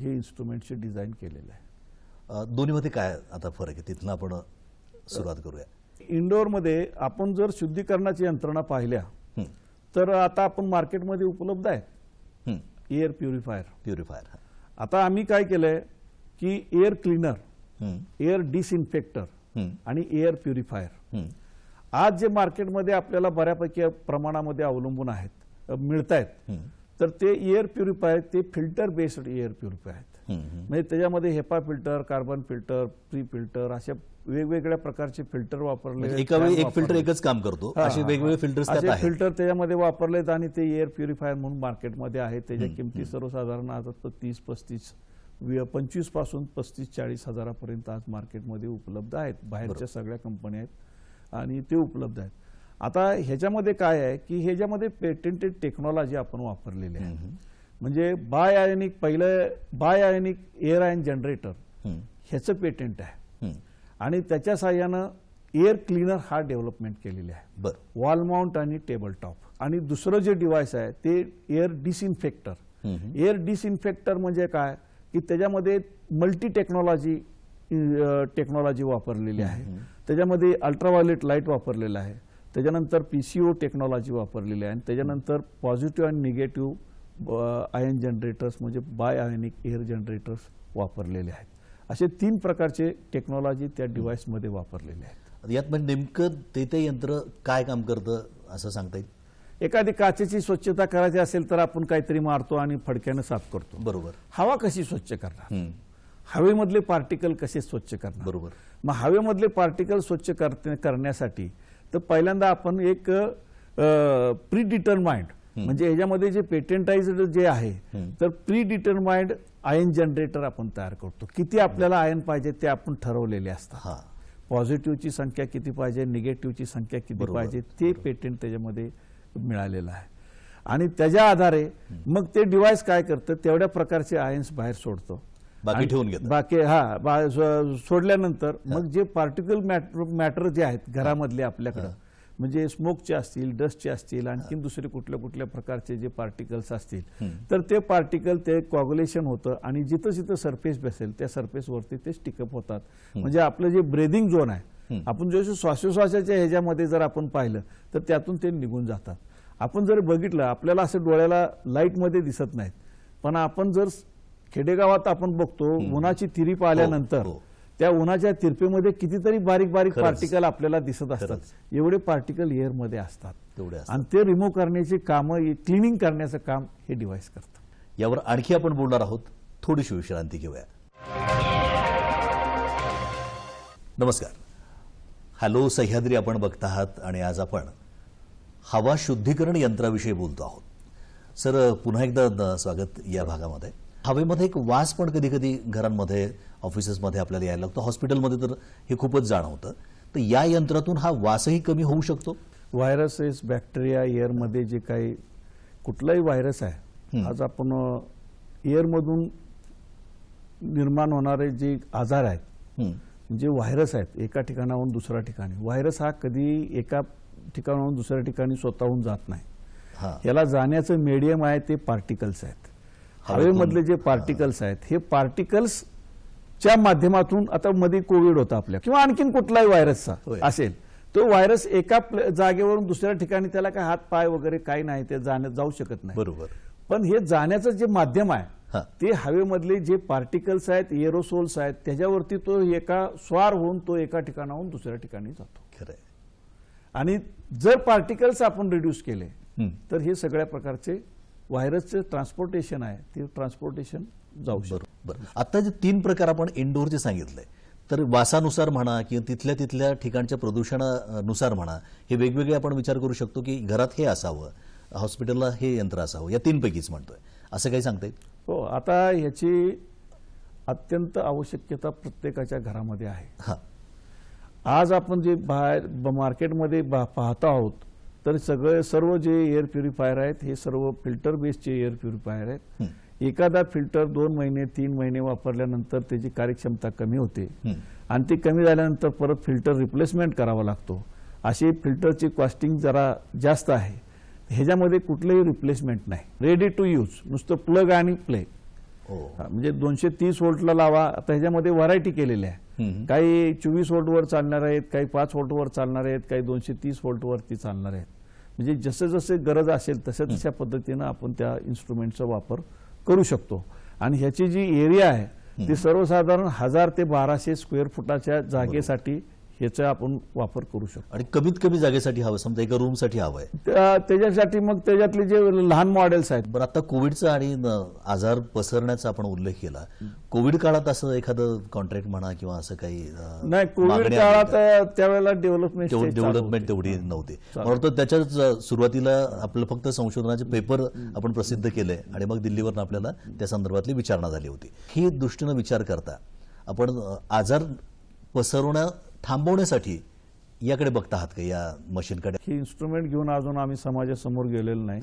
हे इन्स्ट्रुमेंटचे डिझाईन केलेलं आहे. दोन्हीमध्ये काय आता फरक आहे तिथनं आपण सुरुवात करूया. इनडोअरमध्ये आपण जर शुद्धीकरणाची यंत्रणा पाहिल्या तर आता आपण मार्केटमध्ये उपलब्ध आहे एअर प्युरिफायर. आता आम्ही काय केलंय की एअर क्लीनर, एअर डिसइन्फेक्टर आणि एअर प्युरिफायर आज जे मार्केटमध्ये आपल्याला बऱ्यापैकी प्रमाणामध्ये अवलंबून आहेत मिळतात तर ते एअर प्युरिफायर ते फिल्टर बेस्ड एअर प्युरिफायर आहेत म्हणजे त्याच्यामध्ये HEPA filter carbon filter pre filter अशा वेगवेगळ्या प्रकारचे फिल्टर वापरले एक फिल्टर एकच काम करतो असे वेगवेगळे फिल्टर्स त्यात आहेत असे फिल्टर त्याच्यामध्ये वापरलेत आणि ते एअर प्युरिफायर म्हणून मार्केटमध्ये आहेत त्याच्या किमती सर्वसाधारण आज तो 30-25 पासून 35-40 हजारापर्यंत आज मार्केटमध्ये उपलब्ध आहेत बाहेरच्या सगळ्या कंपन्या आहेत आणि ते उपलब्ध आहेत। आता ह्याच्यामध्ये काय आहे की ह्याच्यामध्ये पेटेंटेड टेक्नॉलॉजी आपण वापरलेली आहे म्हणजे बायआयोनिक पहिलं बायआयोनिक एअर आयन जनरेटर ह्याचं पेटेंट आहे आणि त्याच्या सहाय्याने एअर क्लीनर हा डेव्हलपमेंट केलेला आहे वॉल माउंट आणि टेबल टॉप। आणि दुसरं जे डिव्हाइस आहे ते एअर डिसइन्फेक्टर एअर डिसइन्फेक्टर म्हणजे काय की त्याच्यामध्ये मल्टी टेक्नॉलॉजी वापरलेली आहे त्याच्यामध्ये अल्ट्राव्हायलेट लाईट वापरलेला आहे त्याच्यानंतर पीसीओ टेक्नॉलॉजी वापरलेली आहे आणि त्याच्यानंतर पॉझिटिव्ह आणि निगेटिव्ह आयन जनरेटर्स म्हणजे बाय आयोनिक एअर जनरेटर्स वापरलेले आहेत असे 3 प्रकारचे टेक्नॉलॉजी त्या डिव्हाइस मध्ये वापरलेले आहेत। यात म्हणजे नेमकं ते यंत्र काय काम करतं असं सांगता येईल? एखादी काचेची स्वच्छता करायची असेल तर आपण काहीतरी मारतो आणि फडक्याने साफ करतो बरोबर। हवा कशी स्वच्छ करणार हवेमधले पार्टिकल कसे स्वच्छ करणार बरोबर। मग हवेमधले पार्टिकल स्वच्छ करण्यासाठी तर पहिल्यांदा आपण एक प्री डिटरमाइंड म्हणजे ह्याच्यामध्ये जे पेटेंटाइज्ड जे आहे तर प्री डिटरमाइंड आयन जनरेटर आपण तयार करतो किती आपल्याला आयन पाहिजे ते आपण ठरवलेले असतात पॉझिटिव्हची संख्या किती पाहिजे निगेटिव्हची संख्या किती पाहिजे ते पेटेंट त्याच्यामध्ये मिळालेला आहे आणि त्याच्या आधारे मग ते डिव्हाइस काय करतं तेवढ्या प्रकारचे आयन्स बाहेर सोडतो बाकी ठेवून घेतो बाकी सोडल्यानंतर मग जे पार्टिकल मॅटर जे आहेत घरामधले आपल्याकडे म्हणजे स्मोकचे असतील डस्टचे असतील आणखी दुसरे कुठल्या कुठल्या प्रकारचे जे पार्टिकल्स असतील तर ते पार्टिकल ते कॉग्युलेशन होतं आणि जिथं जिथं सरफेस बसेल त्या सरफेसवरती ते स्टिकअप होतात म्हणजे आपलं जे ब्रेदिंग झोन आहे आपण जसं श्वासोश्वासाच्या ह्याच्यामध्ये जर आपण पाहिलं तर त्यातून ते निघून जातात। आपण जर बघितलं आपल्याला असं डोळ्याला लाईटमध्ये दिसत नाहीत पण आपण जर खेडेगावात आपण बघतो उन्हाची तिरीप आल्यानंतर त्या उन्हाच्या तिरपेमध्ये कितीतरी बारीक बारीक पार्टिकल आपल्याला दिसत असतात एवढे पार्टिकल एअरमध्ये असतात आणि ते रिमूव्ह करण्याचे काम क्लिनिंग करण्याचं काम हे डिव्हाइस करतं। यावर आणखी आपण बोलणार आहोत थोडीशी विश्रांती घेऊया। नमस्कार हॅलो सह्याद्री आपण बघत आहात आणि आज आपण हवा शुद्धीकरण यंत्राविषयी बोलतो आहोत। सर पुन्हा एकदा स्वागत या भागामध्ये। हवेमध्ये एक वास पण कधी कधी घरांमध्ये ऑफिसेसमध्ये आपल्याला यायला लागतो हॉस्पिटलमध्ये तर हे खूपच जाणवतं तर या यंत्रातून हा वासही कमी होऊ शकतो? व्हायरसेस बॅक्टेरिया एअरमध्ये जे काही कुठलाही व्हायरस आहे आज आपण एअरमधून निर्माण होणारे जे आजार आहेत जे व्हायरस आहेत एका ठिकाणाहून दुसऱ्या ठिकाणी व्हायरस हा कधी एका ठिकाणाहून दुसऱ्या ठिकाणी स्वतःहून जात नाही याला जाण्याचं मीडियम आहे ते पार्टिकल्स आहेत हवेमधले जे पार्टिकल्स आहेत हे पार्टिकल्सच्या माध्यमातून आता मध्ये कोविड होता आपल्या किंवा आणखीन कुठलाही व्हायरसचा असेल तो व्हायरस एका जागेवरून दुसऱ्या ठिकाणी त्याला काय हात पाय वगैरे काही नाही ते जाऊ शकत नाही बरोबर। पण हे जाण्याचं जे माध्यम आहे ते हवेमधले जे पार्टिकल्स आहेत एरोसोल्स आहेत त्याच्यावरती तो एका स्वार होऊन तो एका ठिकाणाहून दुसऱ्या ठिकाणी जातो खरं आहे। आणि जर पार्टिकल्स आपण रिड्यूस केले तर हे सगळ्या प्रकारचे व्हायरसचे ट्रान्सपोर्टेशन आहे ते ट्रान्सपोर्टेशन जाऊ शकतो। आता जे 3 प्रकार आपण इनडोअरचे सांगितले तर वासानुसार म्हणा किंवा तिथल्या तिथल्या ठिकाणच्या प्रदूषणानुसार म्हणा हे वेगवेगळे आपण विचार करू शकतो की घरात हे असावं हॉस्पिटलला हे यंत्र असावं या 3पैकीच म्हणतोय असं काही सांगता येईल? हो आता याची अत्यंत आवश्यकता प्रत्येकाच्या घरामध्ये आहे। आज आपण जे बाहेर मार्केटमध्ये पाहत आहोत तर सर्व जे एअर प्युरिफायर आहेत हे सर्व फिल्टर बेस्डचे एअर प्युरिफायर आहेत एखादा फिल्टर 2 महिने 3 महिने वापरल्यानंतर त्याची कार्यक्षमता कमी होते आणि ती कमी झाल्यानंतर परत फिल्टर रिप्लेसमेंट करावा लागतो अशी फिल्टरची कॉस्टिंग जरा जास्त आहे ह्याच्यामध्ये कुठलेही रिप्लेसमेंट नाही रेडी टू यूज नुसतं प्लग आणि प्ले म्हणजे 230 व्होल्टला लावा। आता ह्याच्यामध्ये व्हरायटी केलेल्या आहे काही 24 व्होल्टवर चालणार आहेत काही 5 व्होल्टवर चालणार आहेत काही 230 व्होल्टवरती चालणार आहेत म्हणजे जसं जसं गरज असेल तशा तशा पद्धतीनं आपण त्या इन्स्ट्रुमेंटचा वापर करू शकतो। आणि ह्याची जी एरिया आहे ती सर्वसाधारण 1000 ते 1200 स्क्वेअर फुटाच्या जागेसाठी याचा आपण वापर करू शकतो। आणि कमीत कमी जागेसाठी हवं, समजा एका रूम साठी हवं त्याच्यासाठी मग त्याच्यातले जे लहान मॉडेल्स आहेत। पण आता कोविडचा आणि आजार पसरण्याचा आपण उल्लेख केला, कोविड काळात असं एखादं कॉन्ट्रॅक्ट म्हणा किंवा असं काही नाही? कोविड काळात त्यावेळेला डेव्हलपमेंट तेवढी नव्हती, म्हणून त्याच्याच सुरुवातीला आपलं फक्त संशोधनाचे पेपर आपण प्रसिद्ध केले आणि मग दिल्लीवरून आपल्याला त्या संदर्भातली विचारणा झाली होती। ही दृष्टीने विचार करता आपण आजार पसरवणं थांबवण्यासाठी याकडे बघता आहात का, या मशीनकडे? हे इन्स्ट्रुमेंट घेऊन अजून आम्ही समाजासमोर गेलेलो नाही।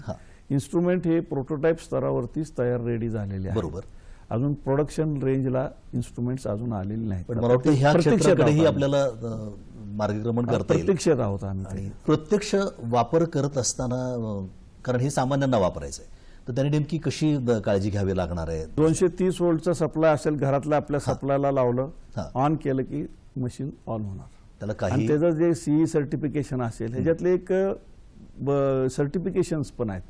इन्स्ट्रुमेंट हे प्रोटोटाइप स्तरावरतीच तयार रेडी झालेले आहे, बरोबर? अजून प्रोडक्शन रेंजला इन्स्ट्रुमेंट्स अजून आलेले नाहीत, पण मला वाटतं ह्या क्षेत्राकडेही आपल्याला मार्गक्रमण करता येईल। प्रत्यक्षात आहोत आम्ही, प्रत्यक्ष वापर करत असताना, कारण हे सामान्यांना वापरायचं आहे, तर त्यांनी नेमकी कशी काळजी घ्यावी लागणार आहे? 230 व्होल्टचा सप्लाय असेल घरातला, आपल्या सप्लायला लावलं, ऑन केलं की मशीन ऑन होणार। त्याला काही त्याचं जे सीई सर्टिफिकेशन असेल, ह्याच्यातले एक सर्टिफिकेशन्स पण आहेत,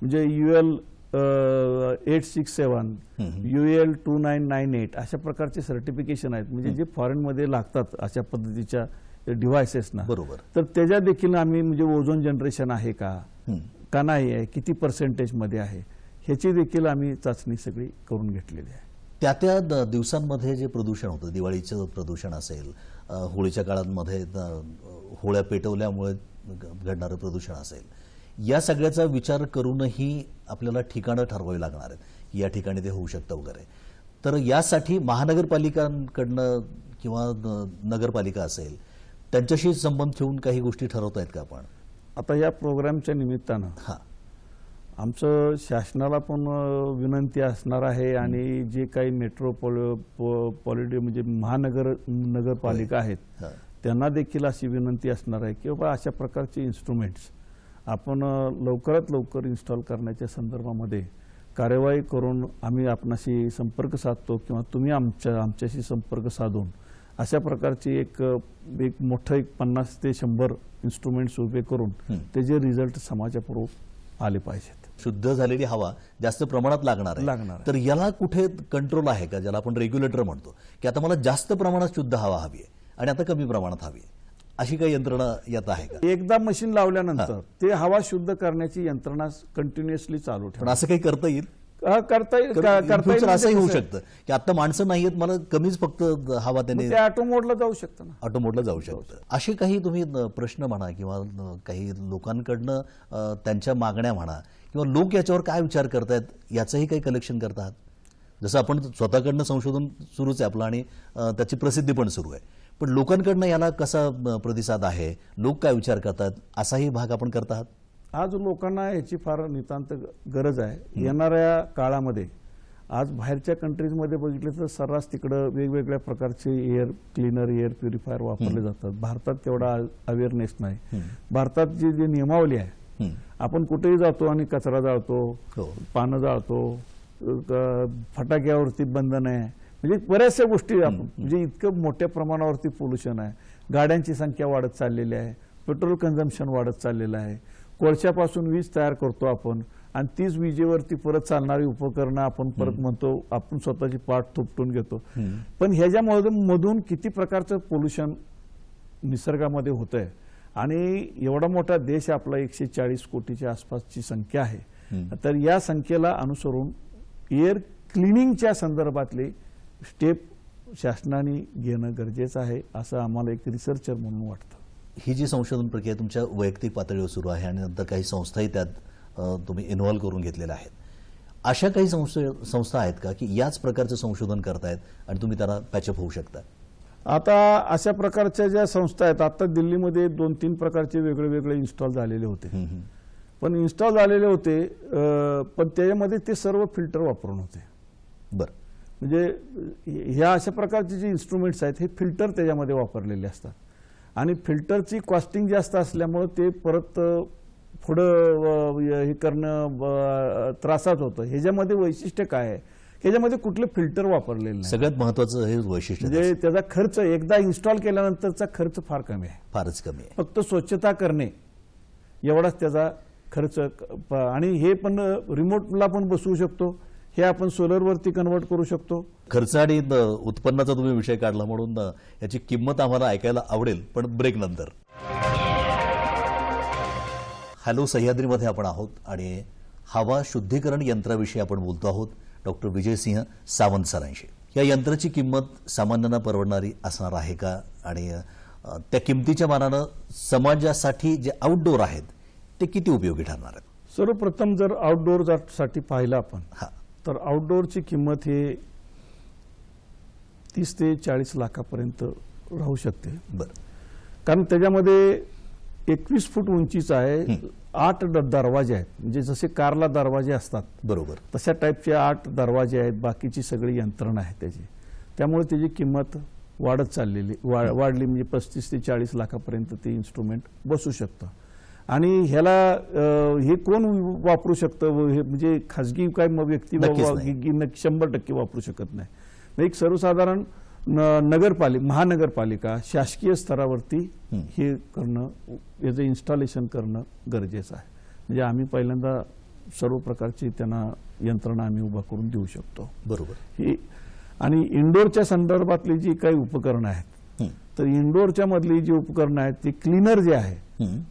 म्हणजे यूएल 867, यूएल 2998 अशा प्रकारचे सर्टिफिकेशन आहेत, म्हणजे जे फॉरेनमध्ये लागतात अशा पद्धतीच्या डिव्हायसेसना, बरोबर? तर त्याच्या देखील आम्ही म्हणजे ओझोन जनरेशन आहे का का नाही आहे, किती पर्सेंटेज मध्ये आहे, ह्याची देखील आम्ही चाचणी सगळी करून घेतलेली आहे। त्या त्या दिवसांमध्ये जे प्रदूषण होतं, दिवाळीचं प्रदूषण असेल, होळीच्या काळांमध्ये होळ्या पेटवल्यामुळे घडणारं प्रदूषण असेल, या सगळ्याचा विचार करूनही आपल्याला ठिकाणं ठरवावी लागणार आहेत, या ठिकाणी ते होऊ शकतं वगैरे। तर यासाठी महानगरपालिकांकडनं किंवा नगरपालिका असेल त्यांच्याशी संबंध ठेवून काही गोष्टी ठरवता आहेत का आपण? आता या प्रोग्रामच्या निमित्तानं आमचं शासनाला पण विनंती असणार आहे, आणि जे काही मेट्रोपॉलिटन म्हणजे नगरपालिका आहेत त्यांना देखील अशी विनंती असणार आहे की बाबा अशा प्रकारचे इन्स्ट्रुमेंट्स आपण लवकरात लवकर इन्स्टॉल करण्याच्या संदर्भामध्ये कार्यवाही करून आम्ही आपणाशी संपर्क साधतो किंवा तुम्ही आमच्याशी संपर्क साधून अशा प्रकारची एक मोठं 50 ते 100 इन्स्ट्रुमेंट्स उभे करून त्याचे रिझल्ट समाजापुढे आले पाहिजेत। शुद्ध झालेली हवा जास्त प्रमाणात लागणार, तर याला कुठे कंट्रोल आहे का, ज्याला आपण रेग्युलेटर म्हणतो, की आता मला जास्त प्रमाणात शुद्ध हवा हवी आहे आणि आता कमी प्रमाणात हवी, अशी काही यंत्रणा यात आहे का? एकदा मशीन लावल्यानंतर ते हवा शुद्ध करण्याची यंत्रणा कंटिन्युअसली चालू ठेवणं, असं काही करता येईल? करता येईल असंही होऊ शकतं की आता माणसं नाही आहेत, मला कमीच फक्त हवा, त्याने ते ऑटोमोडला जाऊ शकतं ना, ऑटोमोडला जाऊ शकतं। असे काही तुम्ही प्रश्न म्हणा किंवा काही लोकांकडनं त्यांच्या मागण्या म्हणा किंवा लोक याच्यावर काय विचार करतायत याचंही काही कलेक्शन करतात? जसं आपण स्वतःकडनं संशोधन सुरूच आहे आपलं आणि त्याची प्रसिद्धी पण सुरू आहे, पण लोकांकडनं याला कसा प्रतिसाद आहे, लोक काय विचार करतात, असाही भाग आपण करतात? आज लोकांना याची फार नितांत गरज आहे। येणाऱ्या काळामध्ये आज बाहेरच्या कंट्रीजमध्ये बघितलं तर सर्रास तिकडं वेगवेगळ्या प्रकारचे एअर क्लिनर, एअर प्युरिफायर वापरले जातात, भारतात तेवढा अवेअरनेस नाही। भारतात जी नियमावली आहे, आपण कुठेही जातो आणि कचरा जाळतो, पानं जाळतो, फटाक्यावरती बंधन आहे, म्हणजे बऱ्याचशा गोष्टी आपण म्हणजे इतकं मोठ्या प्रमाणावरती पोल्युशन आहे, गाड्यांची संख्या वाढत चाललेली आहे, पेट्रोल कन्झम्पशन वाढत चाललेलं आहे, कोळशापासून वीज तयार करतो आपण आणि तीच विजेवरती परत चालणारी उपकरणं आपण परत म्हणतो, आपण स्वतःची पाठ थोपटून घेतो। पण ह्याच्यामधून किती प्रकारचं पोल्युशन निसर्गामध्ये होतंय, आणि एवढा मोठा देश आपला 140 कोटीच्या आसपासची संख्या आहे, तर या संख्येला अनुसरून एअर क्लिनिंगच्या संदर्भातले स्टेप शासनाने घेणं गरजेचं आहे, असं आम्हाला एक रिसर्चर म्हणून वाटतं। ही जी संशोधन प्रक्रिया तुमच्या वैयक्तिक पातळीवर सुरू आहे आणि नंतर काही संस्थाही त्यात तुम्ही इन्व्हॉल्व करून घेतलेल्या आहेत, अशा काही संस्था आहेत का की याच प्रकारचं संशोधन करतायत आणि तुम्ही त्याला पॅचअप होऊ शकता? आता अशा प्रकारच्या ज्या संस्था आहेत, आता दिल्लीमध्ये 2-3 प्रकारचे वेगळे इन्स्टॉल झालेले होते, पण त्याच्यामध्ये ते सर्व फिल्टर वापरून होते, बरं? म्हणजे ह्या अशा प्रकारचे जे इन्स्ट्रुमेंट्स आहेत हे फिल्टर त्याच्यामध्ये वापरलेले असतात, आणि फिल्टरची कॉस्टिंग जास्त असल्यामुळे ते परत पुढं हे करणं त्रासात होतं। ह्याच्यामध्ये वैशिष्ट्य काय आहे, ह्याच्यामध्ये कुठले फिल्टर वापरलेले नाही, सगळ्यात महत्वाचं हे वैशिष्ट्य, म्हणजे त्याचा खर्च, एकदा इन्स्टॉल केल्यानंतरचा खर्च फार कमी आहे, फारच कमी आहे, फक्त स्वच्छता करणे एवढाच त्याचा खर्च। आणि हे पण रिमोटला पण बसवू शकतो, हे आपण सोलरवरती कन्वर्ट करू शकतो। खर्च आणि उत्पन्नाचा तुम्ही विषय काढला म्हणून याची किंमत आम्हाला ऐकायला आवडेल, पण ब्रेक नंतर। हॅलो, सह्याद्रीमध्ये आपण आहोत आणि हवा शुद्धीकरण यंत्राविषयी आपण बोलतो आहोत डॉक्टर विजय सिंह सावंत सरांशी। या यंत्राची किंमत सामान्यांना परवडणारी असणार आहे का आणि त्या किमतीच्या मानानं समाजासाठी जे आउटडोअर आहेत ते किती उपयोगी ठरणार आहेत? सर्वप्रथम जर आउटडोअर साठी पाहिलं आपण तर आउटडोअरची किंमत हे 30 ते 40 लाखापर्यंत राहू शकते। बरं, कारण त्याच्यामध्ये 21 फूट उंचीचा आहे, 8 दरवाजे आहेत, म्हणजे जसे कारला दरवाजे असतात बरोबर तशा टाइपचे 8 दरवाजे आहेत, बाकीची सगळी यंत्रणा आहे त्याची। त्यामुळे त्याची किंमत वाढत चाललेली वाढली म्हणजे 35 ते 40 लाखापर्यंत ते इन्स्ट्रुमेंट बसू शकतं। आणि ह्याला हे कोण वापरू शकतं? म्हणजे खासगी काय व्यक्ती 100% वापरू शकत नाही। एक सर्वसाधारण नगरपालिका, महानगरपालिका, शासकीय स्तरावरती हे करणं, याचं इन्स्टॉलेशन करणं गरजेचं आहे। म्हणजे आम्ही पहिल्यांदा सर्व प्रकारची त्यांना यंत्रणा आम्ही उभा करून देऊ शकतो बरोबर ही। आणि इंडोरच्या संदर्भातली जी काही उपकरणं आहेत तर इंडोरच्या मधली जी उपकरणं आहेत ती क्लीनर जे आहे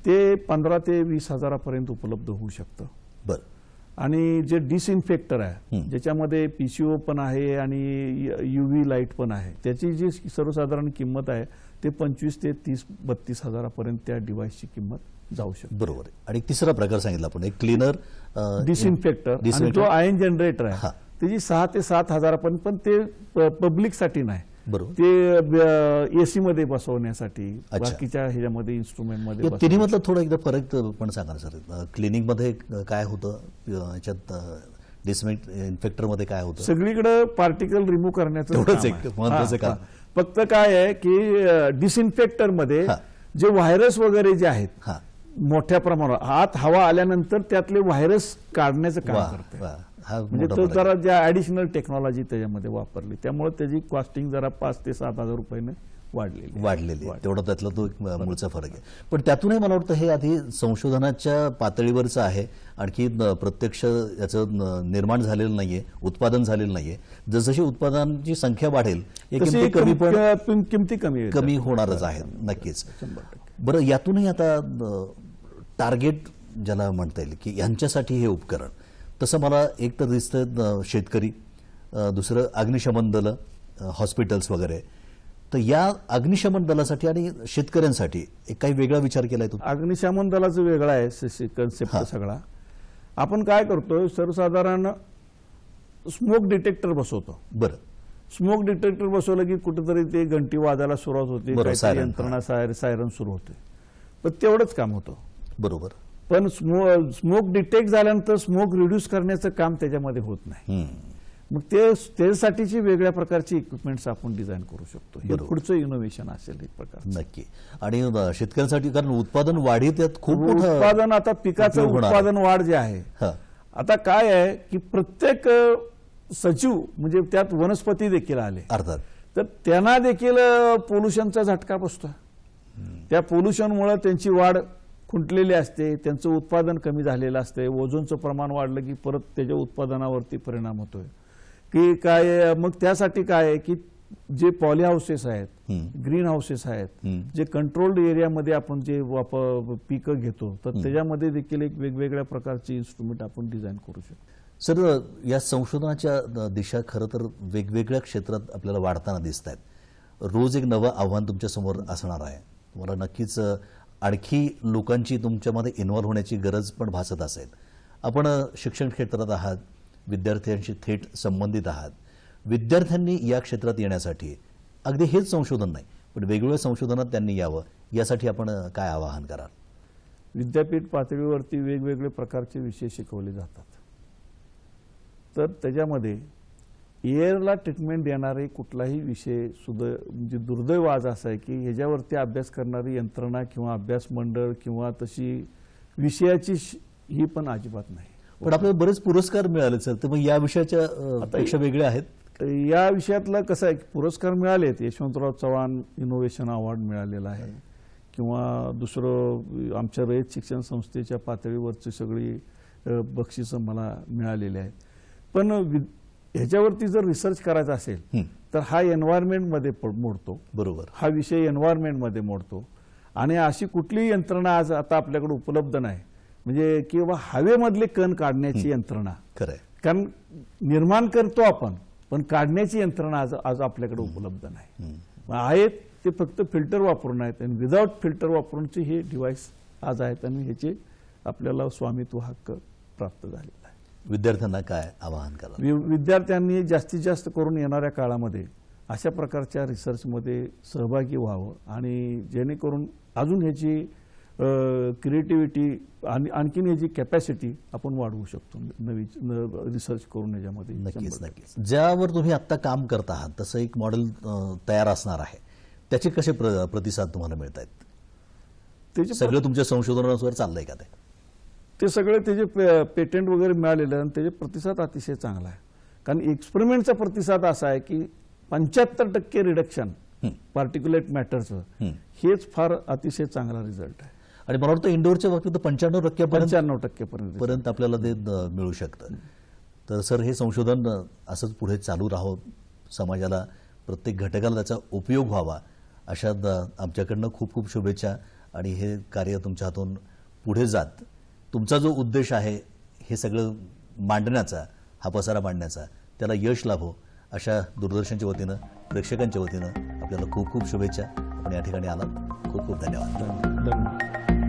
ते 15 ते 20 हजारापर्यंत उपलब्ध होऊ शकतं बरं। आणि जे डिसइन्फेक्टर आहे ज्याच्यामध्ये पीसीओ पण आहे आणि यूव्ही लाईट पण आहे, त्याची जी सर्वसाधारण किंमत आहे ते 25 ते 32 हजारापर्यंत त्या डिव्हाइसची किंमत जाऊ शकते बरोबर। आणि तिसरा प्रकार सांगितला आपण, एक क्लीनर, डिसइन्फेक्टर आणि जो आयन जनरेटर आहे त्याची 6 ते 7 हजारापर्यंत, पण ते पब्लिकसाठी नाही बरोबर, ते एसी मध्ये बसवण्यासाठी बाकीच्या ह्याच्यामध्ये इन्स्ट्रुमेंट मध्ये। तिन्ही मधला थोडा एकदा फरक पण सांगा सर, क्लिनिंग मध्ये काय होतं, याच्यात डिसइन्फेक्टर मध्ये काय होतं? सगळीकडे पार्टिकल रिमूव्ह करण्याचं काम, फक्त काय आहे की डिसइन्फेक्टर मध्ये जे व्हायरस वगैरे जे आहेत मोठ्या प्रमाणावर आत हवा आल्यानंतर त्यातले व्हायरस काढण्याचं काम करते, म्हणजे तो जरा ज्या ॲडिशनल टेक्नॉलॉजी त्याच्यामध्ये वापरली त्यामुळे त्याची कॉस्टिंग जरा 5 ते 7 हजार रुपयाने वाढलेली, तेवढा त्यातला तो एक मूळचा फरक आहे। पण त्यातूनही मला वाटतं हे आधी संशोधनाच्या पातळीवरचं आहे, आणखी प्रत्यक्ष याचं निर्माण झालेलं नाहीये, उत्पादन झालेलं नाहीये। जसजशी उत्पादनांची संख्या वाढेल किमती कमी होणारच आहे नक्कीच। बरं, यातूनही आता टार्गेट ज्याला म्हणता येईल की यांच्यासाठी हे उपकरण, तसं मला एक तर दिसतं शेतकरी, दुसरं अग्निशमन दल, हॉस्पिटल्स वगैरे, तर या अग्निशमन दलासाठी आणि शेतकऱ्यांसाठी एक काही वेगळा विचार केलाय तो? अग्निशमन दलाचं वेगळा आहे कन्सेप्ट सगळा। आपण काय करतोय सर्वसाधारण स्मोक डिटेक्टर बसवतो बरं, स्मोक डिटेक्टर बसवलं की कुठेतरी ते घंटी वाजायला सुरुवात होते, काहीतरी यंत्रणा सायरन सुरू होते, पण तेवढंच काम होतं बरोबर। पण स्मोक डिटेक्ट झाल्यानंतर स्मोक रिड्यूस करण्याचं काम त्याच्यामध्ये होत नाही, मग त्यासाठीची वेगळ्या प्रकारची इक्विपमेंट्स आपण डिझाईन करू शकतो, हे पुढचं इनोव्हेशन असेल एक प्रकार नक्की। आणि शेतकऱ्यांसाठी कारण उत्पादन वाढीत यात खूप उत्पादन, आता पिकाचं उत्पादन वाढ जे आहे आता काय आहे की प्रत्येक सजीव म्हणजे त्यात वनस्पती देखील आले अर्थात, तर त्यांना देखील पोल्युशनचा झटका बसतो, त्या पोल्युशनमुळे त्यांची वाढ खुंटलेले असते, त्यांचं उत्पादन कमी झालेलं असते, ओझोनचं प्रमाण वाढलं की परत त्याच्या उत्पादनावरती परिणाम होतोय की काय। मग त्यासाठी काय आहे की जे पॉली हाऊसेस आहेत, ग्रीन हाऊसेस आहेत, जे कंट्रोल्ड एरियामध्ये आपण जे पिकं घेतो तर त्याच्यामध्ये देखील एक वेगवेगळ्या प्रकारचे इन्स्ट्रुमेंट आपण डिझाईन करू शकतो। सर, या संशोधनाच्या दिशा खरं तर वेगवेगळ्या क्षेत्रात आपल्याला वाढताना दिसत आहेत, रोज एक नवं आव्हान तुमच्यासमोर असणार आहे, तुम्हाला नक्कीच आणखी लोकांची तुमच्यामध्ये इन्व्हॉल्व्ह होण्याची गरज पण भासत असेल। आपण शिक्षण क्षेत्रात आहात, विद्यार्थ्यांशी थेट संबंधित आहात, विद्यार्थ्यांनी या क्षेत्रात येण्यासाठी अगदी हेच संशोधन नाही पण वेगवेगळ्या संशोधनात त्यांनी यावं यासाठी आपण काय आवाहन कराल? विद्यापीठ पातळीवरती वेगवेगळे प्रकारचे विषय शिकवले जातात, तर त्याच्यामध्ये एअरला ट्रीटमेंट देणारे कुठलाही विषय सुद्धा म्हणजे दुर्दैव आज असं आहे की ह्याच्यावरती अभ्यास करणारी यंत्रणा किंवा अभ्यास मंडळ किंवा तशी विषयाची ही पण अजिबात नाही। पण आपल्याला बरेच पुरस्कार मिळाले सर, तर मग या विषयाच्या अपेक्षा वेगळ्या आहेत? या विषयातला कसं आहे, पुरस्कार मिळालेत, यशवंतराव चव्हाण इनोव्हेशन अवॉर्ड मिळालेला आहे किंवा दुसरं आमच्या रयत शिक्षण संस्थेच्या पातळीवरची सगळी बक्षिसं मला मिळालेली आहेत, पण ह्याच्यावरती जर रिसर्च करायचा असेल तर हा एन्व्हायरमेंट मध्ये मोडतो, बरोबर, हा विषय एन्व्हायरमेंट मध्ये मोडतो आणि अशी कुठलीही यंत्रणा आज आता आपल्याकडे उपलब्ध नाही, म्हणजे किंवा हवेमधले कण काढण्याची यंत्रणा, खरं कारण निर्माण करतो आपण पण काढण्याची यंत्रणा आज आपल्याकडे उपलब्ध नाही, आहेत ते फक्त फिल्टर वापरून आहेत आणि विदाउट फिल्टर वापरूनचे हे डिव्हाइस आज आहेत आणि ह्याचे आपल्याला स्वामित्व हक्क प्राप्त झालेला आहे। विद्यार्थ्यांना काय आवाहन करा? विद्यार्थ्यांनी जास्तीत जास्त करून येणाऱ्या काळामध्ये अशा प्रकारच्या रिसर्चमध्ये सहभागी व्हावं आणि जेणेकरून अजून ह्याची क्रिएटिविटी आणि आणखीन ह्याची कॅपॅसिटी आपण वाढवू शकतो नवी रिसर्च करून याच्यामध्ये। नक्कीच नक्कीच, ज्यावर तुम्ही आत्ता काम करत आहात तसं एक मॉडेल तयार असणार आहे, त्याचे कसे प्रतिसाद तुम्हाला मिळत आहेत? त्याचे सगळं तुमच्या संशोधनावर चाललंय का? ते सगळे त्याचे पेटंट वगैरे मिळालेलं आणि त्याचे प्रतिसाद अतिशय चांगला आहे, कारण एक्सपेरिमेंटचा प्रतिसाद असा आहे की 75% रिडक्शन पार्टिक्युलेट मॅटरचं हेच फार अतिशय चांगला रिझल्ट आहे आणि मला वाटतं इंडोअरच्या बाबतीत 95% आपल्याला ते मिळू शकतं। तर सर, हे संशोधन असंच पुढे चालू राहावं, समाजाला प्रत्येक घटकाला त्याचा उपयोग व्हावा अशा आमच्याकडनं खूप खूप शुभेच्छा आणि हे कार्य तुमच्या हातून पुढे जात, तुमचा जो उद्देश आहे हे सगळं मांडण्याचा, हा पसारा मांडण्याचा, त्याला यश लाभो अशा दूरदर्शनच्या वतीनं प्रेक्षकांच्या वतीनं आपल्याला खूप खूप शुभेच्छा। आपण या ठिकाणी आलात, खूप खूप धन्यवाद।